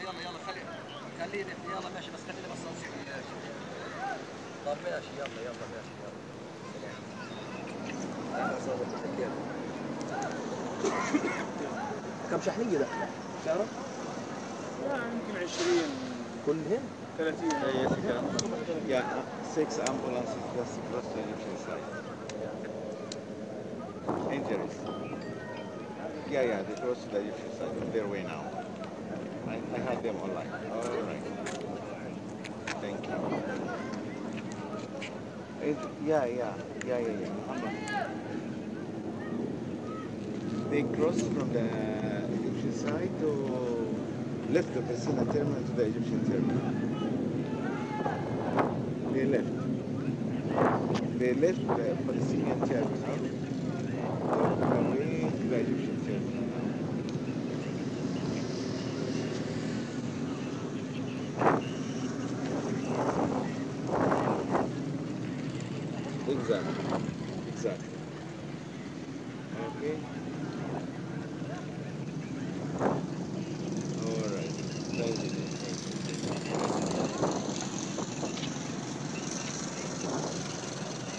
يلا خليني يلا ماشي بس خليني بس اوصل وياك. طب ماشي يلا ماشي يلا. كم شحنية ده؟ تعرف؟ يمكن 20 كلهم 30 هي فكرة. يعني 6 ambulances plus the Egyptian side. Injuries. Yeah, they crossed the Egyptian side on their way now. I had them online. All right. Thank you. Yeah. They crossed from the Egyptian side to left the Messina terminal to the Egyptian terminal. They left the Palestinian terminal away to the Egyptian terminal. Exactly. Okay.